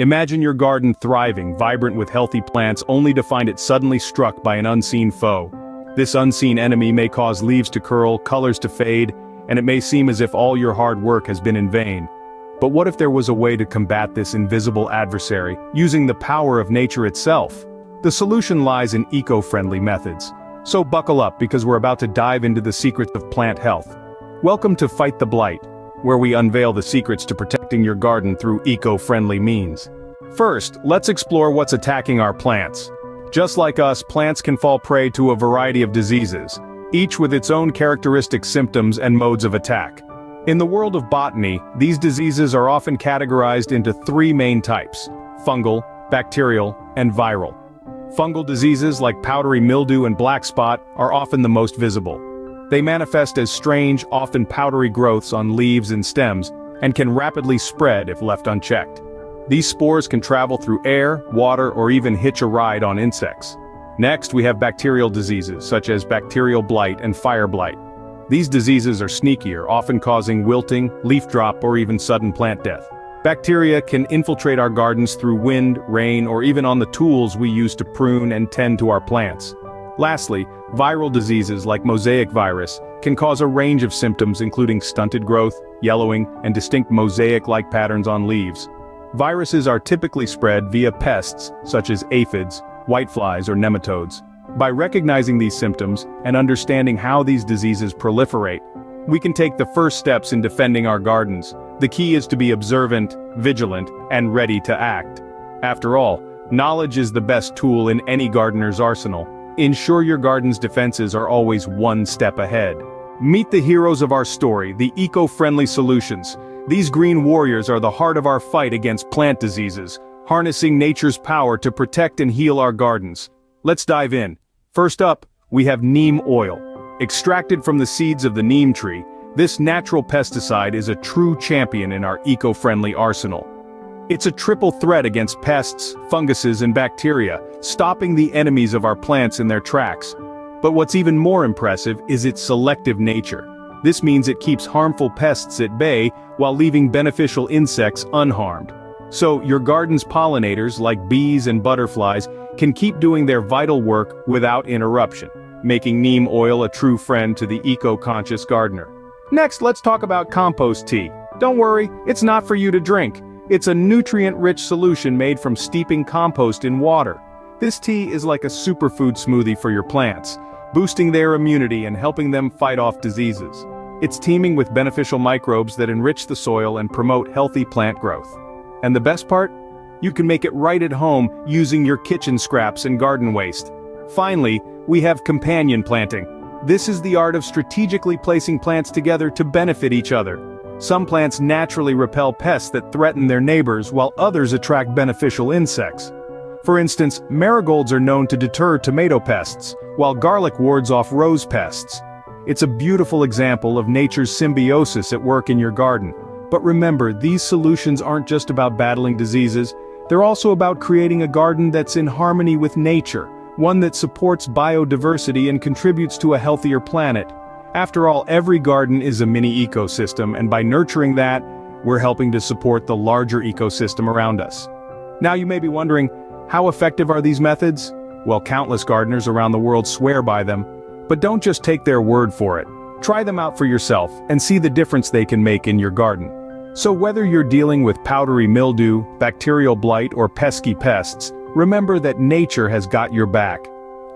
Imagine your garden thriving, vibrant with healthy plants, only to find it suddenly struck by an unseen foe. This unseen enemy may cause leaves to curl, colors to fade, and it may seem as if all your hard work has been in vain. But what if there was a way to combat this invisible adversary, using the power of nature itself? The solution lies in eco-friendly methods. So buckle up, because we're about to dive into the secrets of plant health. Welcome to Fight the Blight, where we unveil the secrets to protecting your garden through eco-friendly means. First, let's explore what's attacking our plants. Just like us, plants can fall prey to a variety of diseases, each with its own characteristic symptoms and modes of attack. In the world of botany, these diseases are often categorized into three main types: fungal, bacterial, and viral. Fungal diseases like powdery mildew and black spot are often the most visible. They manifest as strange, often powdery growths on leaves and stems, and can rapidly spread if left unchecked. These spores can travel through air, water, or even hitch a ride on insects. Next, we have bacterial diseases such as bacterial blight and fire blight. These diseases are sneakier, often causing wilting, leaf drop, or even sudden plant death. Bacteria can infiltrate our gardens through wind, rain, or even on the tools we use to prune and tend to our plants. Lastly, viral diseases like mosaic virus can cause a range of symptoms, including stunted growth, yellowing, and distinct mosaic-like patterns on leaves. Viruses are typically spread via pests such as aphids, whiteflies, or nematodes. By recognizing these symptoms and understanding how these diseases proliferate, we can take the first steps in defending our gardens. The key is to be observant, vigilant, and ready to act. After all, knowledge is the best tool in any gardener's arsenal. Ensure your garden's defenses are always one step ahead. Meet the heroes of our story, the eco-friendly solutions. These green warriors are the heart of our fight against plant diseases, harnessing nature's power to protect and heal our gardens. Let's dive in. First up, we have neem oil. Extracted from the seeds of the neem tree, this natural pesticide is a true champion in our eco-friendly arsenal. It's a triple threat against pests, funguses, and bacteria, stopping the enemies of our plants in their tracks. But what's even more impressive is its selective nature. This means it keeps harmful pests at bay while leaving beneficial insects unharmed. So, your garden's pollinators, like bees and butterflies, can keep doing their vital work without interruption, making neem oil a true friend to the eco-conscious gardener. Next, let's talk about compost tea. Don't worry, it's not for you to drink. It's a nutrient-rich solution made from steeping compost in water. This tea is like a superfood smoothie for your plants, boosting their immunity and helping them fight off diseases. It's teeming with beneficial microbes that enrich the soil and promote healthy plant growth. And the best part? You can make it right at home using your kitchen scraps and garden waste. Finally, we have companion planting. This is the art of strategically placing plants together to benefit each other. Some plants naturally repel pests that threaten their neighbors, while others attract beneficial insects. For instance, marigolds are known to deter tomato pests, while garlic wards off rose pests. It's a beautiful example of nature's symbiosis at work in your garden. But remember, these solutions aren't just about battling diseases, they're also about creating a garden that's in harmony with nature, one that supports biodiversity and contributes to a healthier planet. After all, every garden is a mini ecosystem, and by nurturing that, we're helping to support the larger ecosystem around us. Now you may be wondering, how effective are these methods? Well, countless gardeners around the world swear by them, but don't just take their word for it. Try them out for yourself and see the difference they can make in your garden. So whether you're dealing with powdery mildew, bacterial blight, or pesky pests, remember that nature has got your back.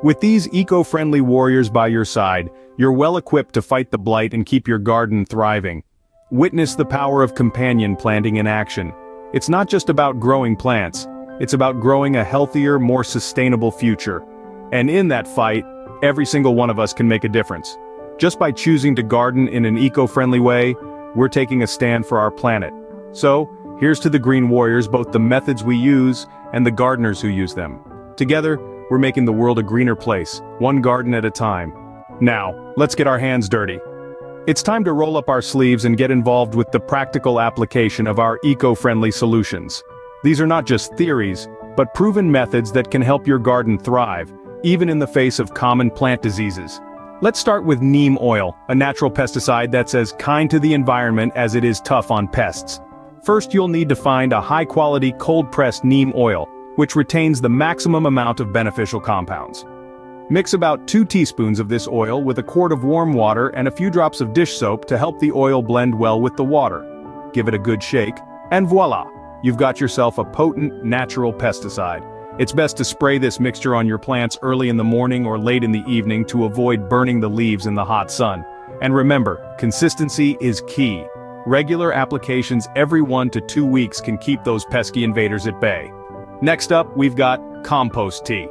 With these eco-friendly warriors by your side, you're well equipped to fight the blight and keep your garden thriving. Witness the power of companion planting in action. It's not just about growing plants, it's about growing a healthier, more sustainable future. And in that fight, every single one of us can make a difference. Just by choosing to garden in an eco-friendly way, we're taking a stand for our planet. So, here's to the green warriors, both the methods we use and the gardeners who use them. Together, we're making the world a greener place, one garden at a time. Now, let's get our hands dirty. It's time to roll up our sleeves and get involved with the practical application of our eco-friendly solutions. These are not just theories, but proven methods that can help your garden thrive, even in the face of common plant diseases. Let's start with neem oil, a natural pesticide that's as kind to the environment as it is tough on pests. First, you'll need to find a high-quality cold-pressed neem oil, which retains the maximum amount of beneficial compounds. Mix about 2 teaspoons of this oil with a quart of warm water and a few drops of dish soap to help the oil blend well with the water. Give it a good shake, and voila! You've got yourself a potent, natural pesticide. It's best to spray this mixture on your plants early in the morning or late in the evening to avoid burning the leaves in the hot sun. And remember, consistency is key. Regular applications every 1 to 2 weeks can keep those pesky invaders at bay. Next up, we've got compost tea.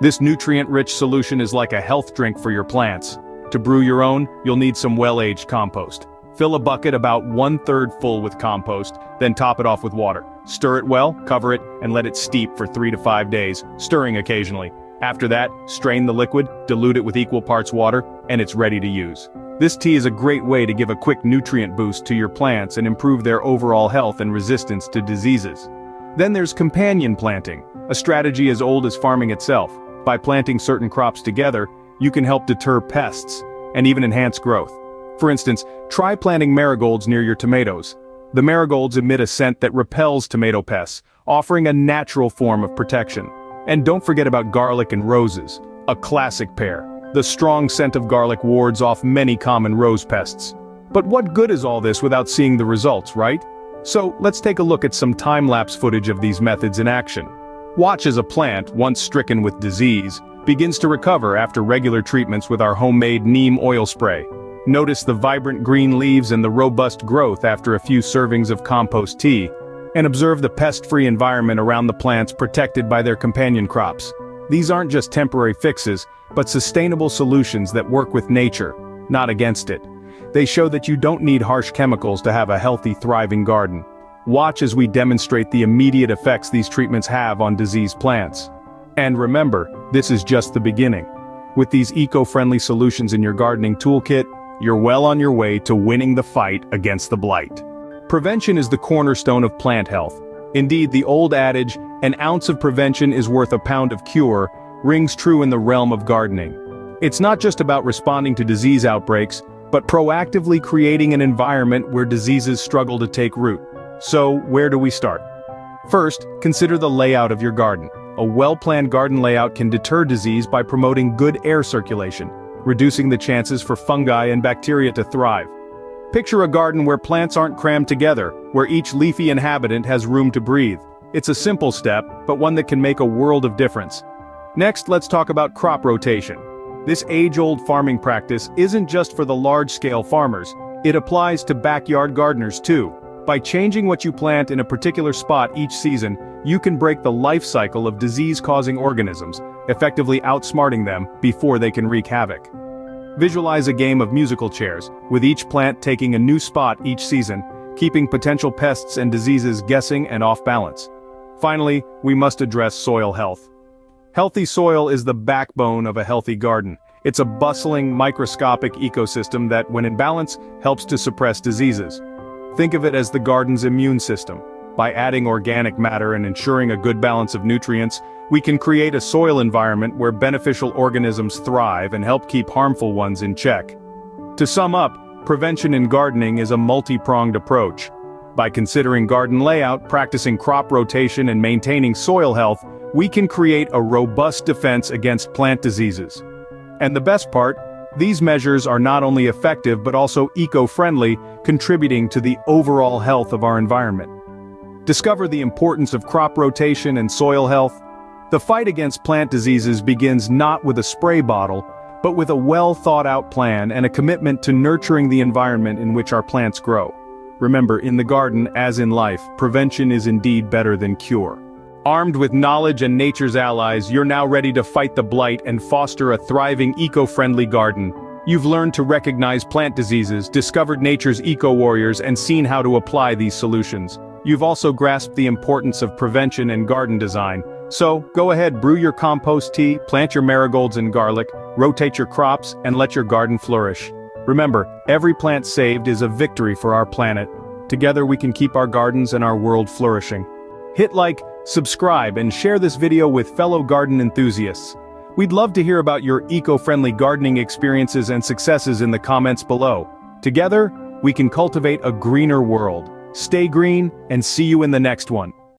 This nutrient-rich solution is like a health drink for your plants. To brew your own, you'll need some well-aged compost. Fill a bucket about 1/3 full with compost, then top it off with water. Stir it well, cover it, and let it steep for 3 to 5 days, stirring occasionally. After that, strain the liquid, dilute it with equal parts water, and it's ready to use. This tea is a great way to give a quick nutrient boost to your plants and improve their overall health and resistance to diseases. Then there's companion planting, a strategy as old as farming itself. By planting certain crops together, you can help deter pests and even enhance growth. For instance, try planting marigolds near your tomatoes. The marigolds emit a scent that repels tomato pests, offering a natural form of protection. And don't forget about garlic and roses, a classic pair. The strong scent of garlic wards off many common rose pests. But what good is all this without seeing the results, right? So, let's take a look at some time-lapse footage of these methods in action. Watch as a plant, once stricken with disease, begins to recover after regular treatments with our homemade neem oil spray. Notice the vibrant green leaves and the robust growth after a few servings of compost tea, and observe the pest-free environment around the plants protected by their companion crops. These aren't just temporary fixes, but sustainable solutions that work with nature, not against it. They show that you don't need harsh chemicals to have a healthy, thriving garden. Watch as we demonstrate the immediate effects these treatments have on diseased plants. And remember, this is just the beginning. With these eco-friendly solutions in your gardening toolkit, you're well on your way to winning the fight against the blight. Prevention is the cornerstone of plant health. Indeed, the old adage, "An ounce of prevention is worth a pound of cure," rings true in the realm of gardening. It's not just about responding to disease outbreaks, but proactively creating an environment where diseases struggle to take root. So, where do we start? First, consider the layout of your garden. A well-planned garden layout can deter disease by promoting good air circulation, reducing the chances for fungi and bacteria to thrive. Picture a garden where plants aren't crammed together, where each leafy inhabitant has room to breathe. It's a simple step, but one that can make a world of difference. Next, let's talk about crop rotation. This age-old farming practice isn't just for the large-scale farmers, it applies to backyard gardeners too. By changing what you plant in a particular spot each season, you can break the life cycle of disease-causing organisms, effectively outsmarting them before they can wreak havoc. Visualize a game of musical chairs, with each plant taking a new spot each season, keeping potential pests and diseases guessing and off balance. Finally, we must address soil health. Healthy soil is the backbone of a healthy garden. It's a bustling, microscopic ecosystem that, when in balance, helps to suppress diseases. Think of it as the garden's immune system. By adding organic matter and ensuring a good balance of nutrients, we can create a soil environment where beneficial organisms thrive and help keep harmful ones in check. To sum up, prevention in gardening is a multi-pronged approach. By considering garden layout, practicing crop rotation, and maintaining soil health, we can create a robust defense against plant diseases. And the best part, these measures are not only effective but also eco-friendly, contributing to the overall health of our environment. Discover the importance of crop rotation and soil health. The fight against plant diseases begins not with a spray bottle, but with a well-thought-out plan and a commitment to nurturing the environment in which our plants grow. Remember, in the garden, as in life, prevention is indeed better than cure. Armed with knowledge and nature's allies, you're now ready to fight the blight and foster a thriving eco-friendly garden. You've learned to recognize plant diseases, discovered nature's eco-warriors, and seen how to apply these solutions. You've also grasped the importance of prevention and garden design. So, go ahead, brew your compost tea, plant your marigolds and garlic, rotate your crops, and let your garden flourish. Remember, every plant saved is a victory for our planet. Together we can keep our gardens and our world flourishing. Hit like, subscribe, and share this video with fellow garden enthusiasts. We'd love to hear about your eco-friendly gardening experiences and successes in the comments below. Together, we can cultivate a greener world. Stay green, and see you in the next one.